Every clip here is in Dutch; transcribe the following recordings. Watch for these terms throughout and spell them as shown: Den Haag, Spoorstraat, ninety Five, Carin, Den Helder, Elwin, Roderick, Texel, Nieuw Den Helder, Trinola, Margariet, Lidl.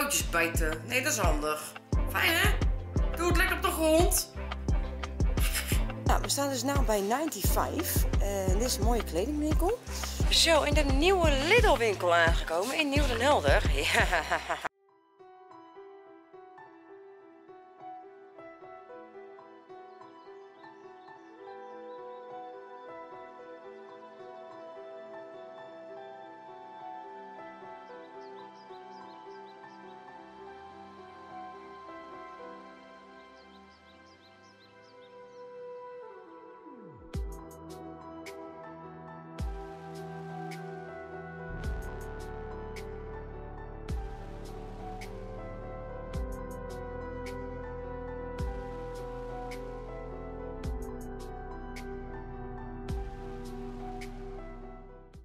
Pootjes bijten. Nee, dat is handig. Fijn, hè? Doe het lekker op de grond. Nou, we staan dus nu bij 95. Dit is een mooie kledingwinkel. Zo, in de nieuwe Lidl winkel aangekomen in Nieuw Den Helder. Ja.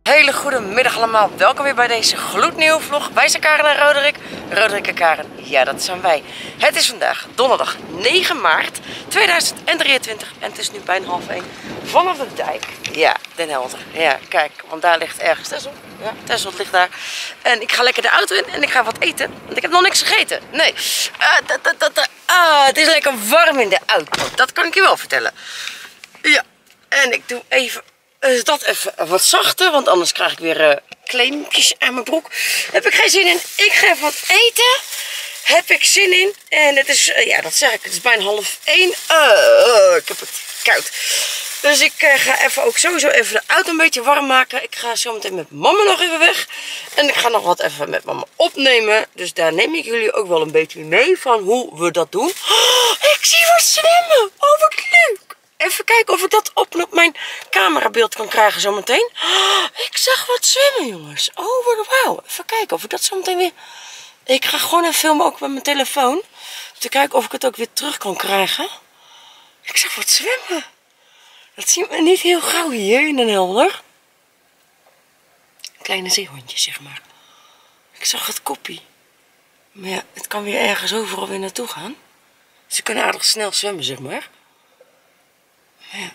Hele goede middag allemaal, welkom weer bij deze gloednieuwe vlog. Wij zijn Carin en Roderick, Roderick en Carin, ja dat zijn wij. Het is vandaag donderdag 9 maart 2023 en het is nu bijna 12:30 vanaf de dijk. Ja, Den Helder, ja kijk, want daar ligt ergens Texel, ja Texel ligt daar. En ik ga lekker de auto in en ik ga wat eten, want ik heb nog niks gegeten, nee. Het is lekker warm in de auto, dat kan ik je wel vertellen. Ja, en ik doe even... dat even wat zachter, want anders krijg ik weer claimpjes aan mijn broek. Heb ik geen zin in. Ik ga even wat eten. Heb ik zin in. En het is, ja dat zeg ik, het is bijna 12:30. Ik heb het koud. Dus ik ga even ook sowieso even de auto een beetje warm maken. Ik ga zo meteen met mama nog even weg. En ik ga nog wat even met mama opnemen. Dus daar neem ik jullie ook wel een beetje mee van hoe we dat doen. Oh, ik zie wat zwemmen. Oh wat leuk. Even kijken of ik dat op mijn camerabeeld kan krijgen zometeen. Oh, ik zag wat zwemmen, jongens. Oh, wauw. Even kijken of ik dat zometeen weer... Ik ga gewoon even filmen, ook met mijn telefoon. Om te kijken of ik het ook weer terug kan krijgen. Ik zag wat zwemmen. Dat zien we niet heel gauw hier in Den Helder. Kleine zeehondje, zeg maar. Ik zag het koppie. Maar ja, het kan weer ergens overal weer naartoe gaan. Ze kunnen aardig snel zwemmen, zeg maar. Ja.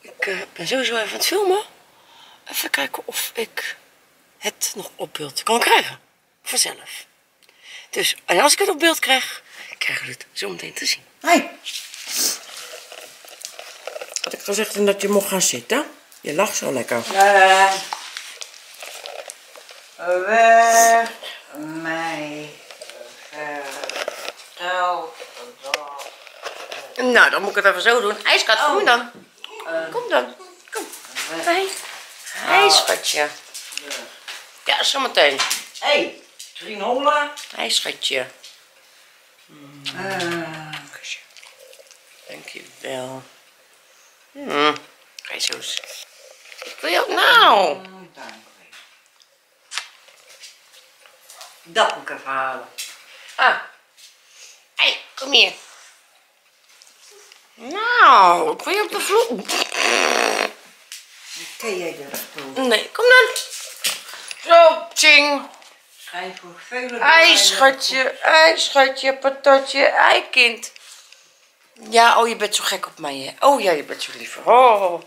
Ik ben sowieso even aan het filmen. Even kijken of ik het nog op beeld kan krijgen. Vanzelf. Dus, en als ik het op beeld krijg, krijgen we het zo meteen te zien. Hoi! Had ik gezegd dat je mocht gaan zitten? Je lacht zo lekker. Weg mij vertel. Nou, dan moet ik het even zo doen. IJskat, kom dan. Kom dan. Kom. Hé, IJskatje. Ja, zometeen. Hé, Trinola. IJskatje. Dankjewel. Ga je zo eens. Ik wil je ook nou. Dat moet ik even halen. Ah. Hé, kom hier. Nou, ik wil je op de vloer. Ken jij dat doen? Nee, kom dan. Zo, tjing. IJsgatje, IJsgatje, patatje, IJkind. Ja, oh, je bent zo gek op mij, hè? Oh ja, je bent zo lief. Oh,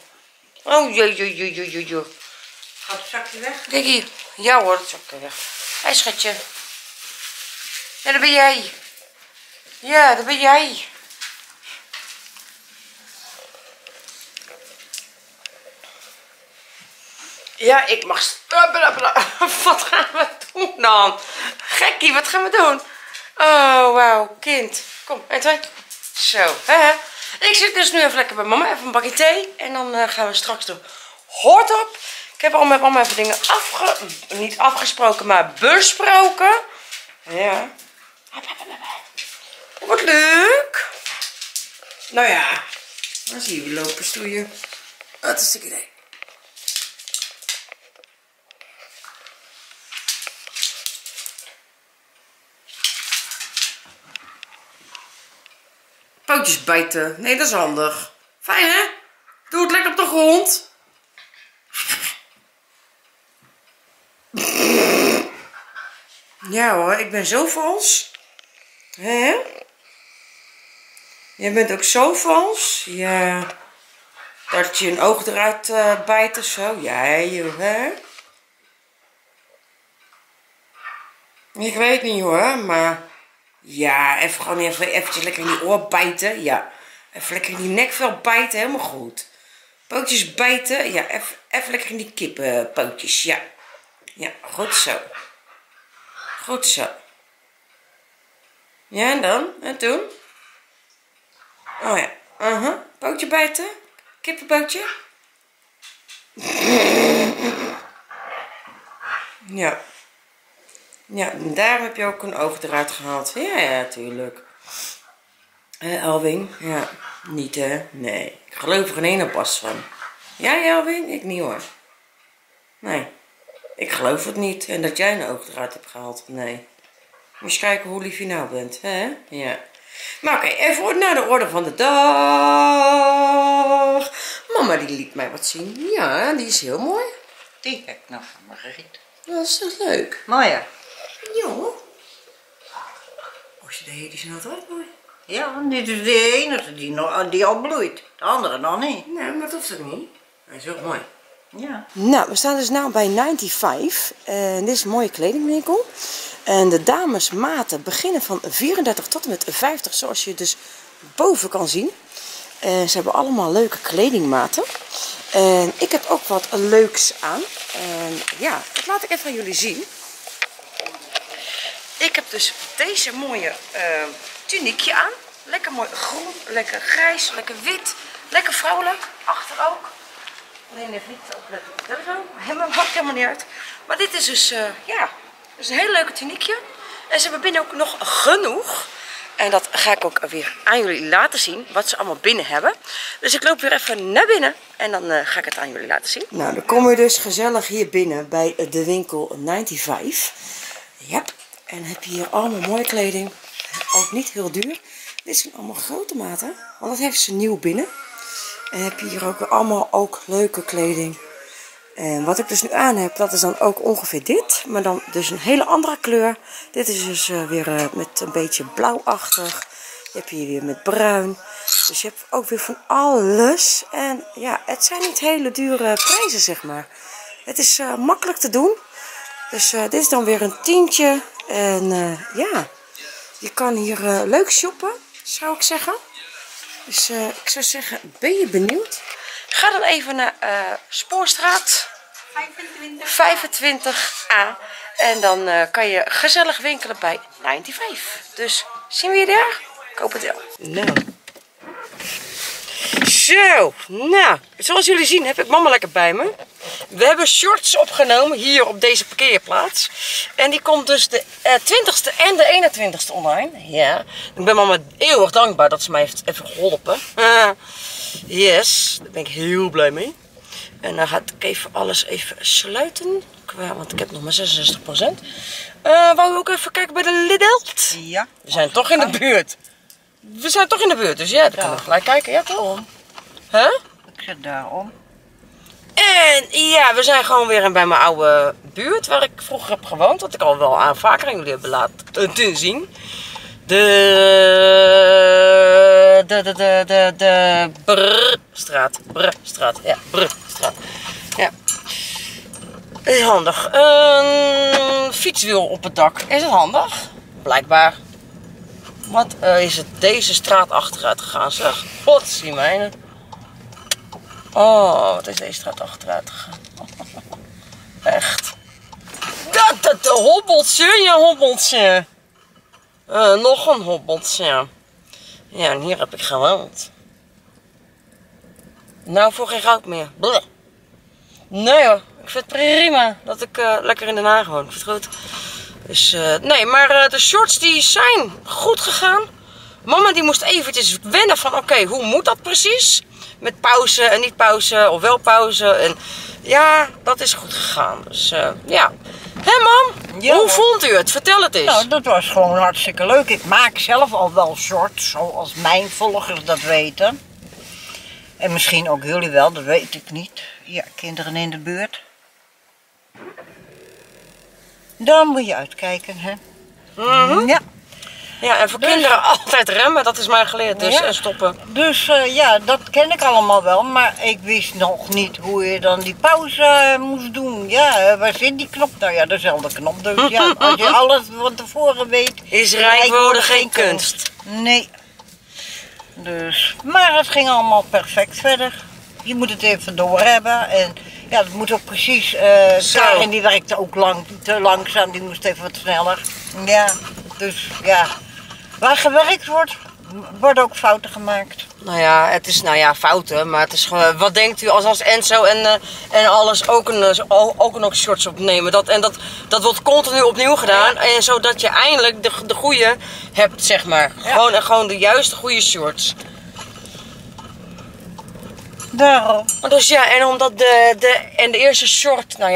joh. Gaat het zakje weg? Kijk hier. Ja hoor, het zakje weg. IJsgatje. Ja, daar ben jij. Ja, daar ben jij. Ja, ik mag... Wat gaan we doen dan? Gekkie, wat gaan we doen? Oh, wauw, kind. Kom, 1, 2. Zo, hè. Ik zit dus nu even lekker bij mama. Even een bakje thee. En dan gaan we straks de hort op. Ik heb al met mama even dingen niet afgesproken, maar besproken. Ja. Wat leuk. Nou ja. Dan zie je lopen stoeien. Wat is het idee. Pootjes bijten. Nee, dat is handig. Fijn, hè? Doe het lekker op de grond. Ja hoor, ik ben zo vals. Hè? Jij bent ook zo vals. Ja. Dat je een oog eruit bijt of zo. Ja, joh, hè? Ik weet niet hoor, maar... Ja, even gewoon even lekker in die oor bijten. Ja, even lekker in die nekvel bijten, helemaal goed. Pootjes bijten, ja, even lekker in die kippenpootjes, ja. Ja, goed zo. Goed zo. Ja, en dan? En toen? Oh ja, pootje bijten, kippenpootje. Ja. Ja, en daar heb je ook een oog eruit gehaald. Ja, ja, tuurlijk. Elwin? Ja, niet hè? Nee. Ik geloof er geen ene pas van. Jij Elwin? Ik niet hoor. Nee. Ik geloof het niet. En dat jij een oog eruit hebt gehaald? Nee. Moet eens kijken hoe lief je nou bent, hè? Ja. Maar oké, even naar de orde van de dag. Mama die liet mij wat zien. Ja, die is heel mooi. Die heb ik nog van Margariet. Dat is toch leuk? Mooi hè? Ja hoor. Als je de heer, die zijn altijd mooi. Ja, dit is de enige die al bloeit. De andere nog niet. Nee, maar dat hoeft ook niet. Hij is heel mooi. Ja. Nou, we staan dus nu bij 95. Dit is een mooie kledingwinkel. En de damesmaten beginnen van 34 tot en met 50, zoals je dus boven kan zien. Ze hebben allemaal leuke kledingmaten. En ik heb ook wat leuks aan. En ja, dat laat ik even aan jullie zien. Ik heb dus deze mooie tuniekje aan. Lekker mooi groen, lekker grijs, lekker wit. Lekker vrolijk, achter ook. Alleen even niet opletten op de telefoon. Helemaal, maakt helemaal niet uit. Maar dit is dus, ja, dus een heel leuke tuniekje. En ze hebben binnen ook nog genoeg. En dat ga ik ook weer aan jullie laten zien, wat ze allemaal binnen hebben. Dus ik loop weer even naar binnen en dan ga ik het aan jullie laten zien. Nou, dan komen we dus gezellig hier binnen bij de winkel 95. Yep. En heb je hier allemaal mooie kleding. Ook niet heel duur. Dit zijn allemaal grote maten, want dat heeft ze nieuw binnen. En heb je hier ook allemaal leuke kleding. En wat ik dus nu aan heb, dat is dan ook ongeveer dit. Maar dan dus een hele andere kleur. Dit is dus weer met een beetje blauwachtig. Je hebt hier weer met bruin. Dus je hebt ook weer van alles. En ja, het zijn niet hele dure prijzen, zeg maar. Het is makkelijk te doen. Dus dit is dan weer een tientje. En ja, je kan hier leuk shoppen, zou ik zeggen. Dus ik zou zeggen, ben je benieuwd? Ga dan even naar Spoorstraat 25A. En dan kan je gezellig winkelen bij 95. Dus zien we je daar? Ik hoop het wel. Nou. Zo, nou. Zoals jullie zien heb ik mama lekker bij me. We hebben shorts opgenomen hier op deze parkeerplaats. En die komt dus de 20e en de 21e online. Ja. Ik ben mama eeuwig dankbaar dat ze mij heeft geholpen. Yes, daar ben ik heel blij mee. En dan ga ik even alles even sluiten. Want ik heb nog maar 66%. Wou je ook even kijken bij de Lidl? Ja. We zijn toch in de buurt. We zijn toch in de buurt, dus ja, dan kunnen we gelijk kijken. Ja, toch? Huh? Ik zit daarom. En ja, we zijn gewoon weer bij mijn oude buurt waar ik vroeger heb gewoond. Wat ik al wel aan vaker aan jullie heb laten zien. De Brrstraat. Brrstraat. Ja, Brrstraat. Ja. Is handig. Een fietswiel op het dak. Is het handig? Blijkbaar. Wat is het deze straat achteruit gegaan, zeg. God, zie mijne. Oh, wat is deze straat achteruit gegaan. Echt. Dat hobbeltje, je hobbeltje. Nog een hobbeltje. Ja, en hier heb ik gewoond. Nou, voor geen goud meer. Bleh. Nee hoor, ik vind het prima dat ik lekker in Den Haag woon. Ik vind het goed. Dus, nee, maar de shorts die zijn goed gegaan. Mama die moest eventjes wennen van oké, hoe moet dat precies? Met pauze en niet pauze of wel pauze. En ja, dat is goed gegaan. Dus ja. Hé mam, ja, hoe vond u het? Vertel het eens. Nou, dat was gewoon hartstikke leuk. Ik maak zelf al wel shorts, zoals mijn volgers dat weten. En misschien ook jullie wel, dat weet ik niet. Ja, kinderen in de buurt. Dan moet je uitkijken, hè? Ja. Ja, en voor kinderen altijd remmen, dat is mij geleerd, dus en stoppen. Dus ja, dat ken ik allemaal wel, maar ik wist nog niet hoe je dan die pauze moest doen. Ja, waar zit die knop? Nou ja, dezelfde knop. Dus ja, als je alles van tevoren weet... Is rijkwoorden geen kunst? Nee. Dus, maar het ging allemaal perfect verder. Je moet het even doorhebben en ja, dat moet ook precies. Carin die werkte ook te langzaam, die moest even wat sneller. Ja, dus ja, waar gewerkt wordt, worden ook fouten gemaakt. Nou ja, het is nou ja, fouten, maar het is gewoon, wat denkt u als Enzo en alles ook een shorts opnemen? Dat wordt continu opnieuw gedaan, en zodat je eindelijk de goede hebt, zeg maar. Ja. Gewoon de juiste goede shorts. Daarom. Dus ja, en omdat de eerste short, nou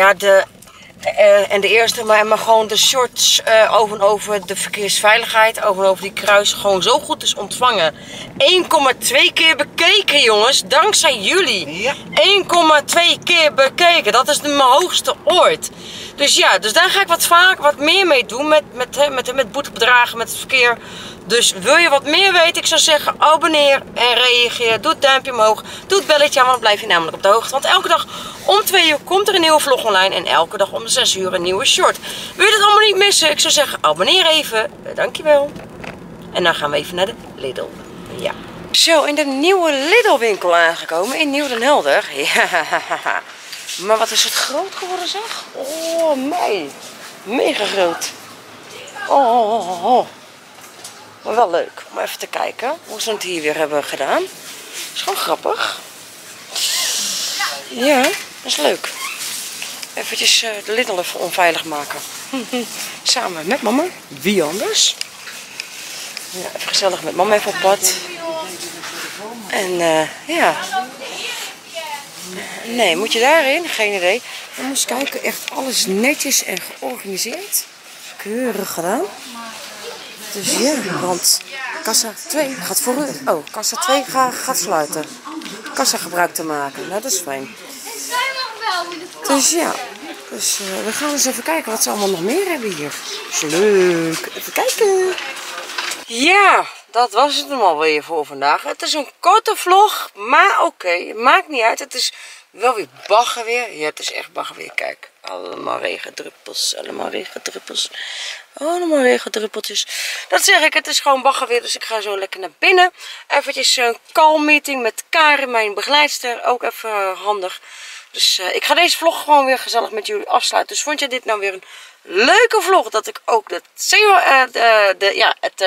ja, maar gewoon de shorts over de verkeersveiligheid, over die kruis, gewoon zo goed is ontvangen. 1,2 keer bekeken, jongens, dankzij jullie. Ja. 1,2 keer bekeken, dat is mijn hoogste ooit. Dus ja, dus daar ga ik wat meer mee doen met boetebedragen, met het verkeer. Dus wil je wat meer weten, ik zou zeggen abonneer en reageer. Doe het duimpje omhoog, doe het belletje aan, want dan blijf je namelijk op de hoogte. Want elke dag om 2 uur komt er een nieuwe vlog online en elke dag om 6 uur een nieuwe short. Wil je dat allemaal niet missen? Ik zou zeggen abonneer even, dankjewel. En dan gaan we even naar de Lidl. Ja. Zo, in de nieuwe Lidl winkel aangekomen in Nieuw Den Helder. Ja. Maar wat is het groot geworden, zeg? Oh, mij. Mega groot. Oh. Maar wel leuk om even te kijken hoe ze het hier weer hebben gedaan. Dat is gewoon grappig. Ja, dat is leuk. Eventjes de Lidl even onveilig maken. Samen met mama. Wie anders? Ja, even gezellig met mama even op pad. En ja. Nee, moet je daarin? Geen idee. We moeten kijken, echt alles netjes en georganiseerd. Keurig gedaan. Dus ja, want kassa 2 gaat voor u. Oh, kassa 2 gaat sluiten. Kassa gebruik te maken. Nou, dat is fijn. Dus ja, dus, we gaan eens even kijken wat ze allemaal nog meer hebben hier. Is leuk. Even kijken. Ja, dat was het hem alweer voor vandaag. Het is een korte vlog, maar oké, maakt niet uit. Het is wel weer bagger weer. Ja, het is echt bagger weer. Kijk, allemaal regendruppels, allemaal regendruppels. Allemaal regendruppeltjes. Dat zeg ik, het is gewoon bagger weer, dus ik ga zo lekker naar binnen. Eventjes een call meeting met Carin, mijn begeleidster. Ook even handig. Dus ik ga deze vlog gewoon weer gezellig met jullie afsluiten. Dus vond je dit nou weer een leuke vlog? Dat ik ook het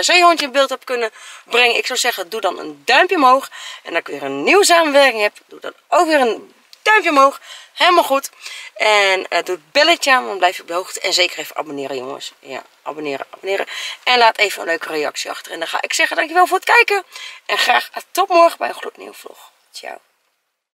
zeehondje in beeld heb kunnen brengen. Ik zou zeggen, doe dan een duimpje omhoog. En dat ik weer een nieuwe samenwerking heb, doe dan ook weer een duimpje omhoog. Helemaal goed. En doe het belletje aan, dan blijf je op de hoogte. En zeker even abonneren, jongens. Ja, abonneren. En laat even een leuke reactie achter. En dan ga ik zeggen, dankjewel voor het kijken. En graag tot morgen bij een gloednieuwe vlog. Ciao.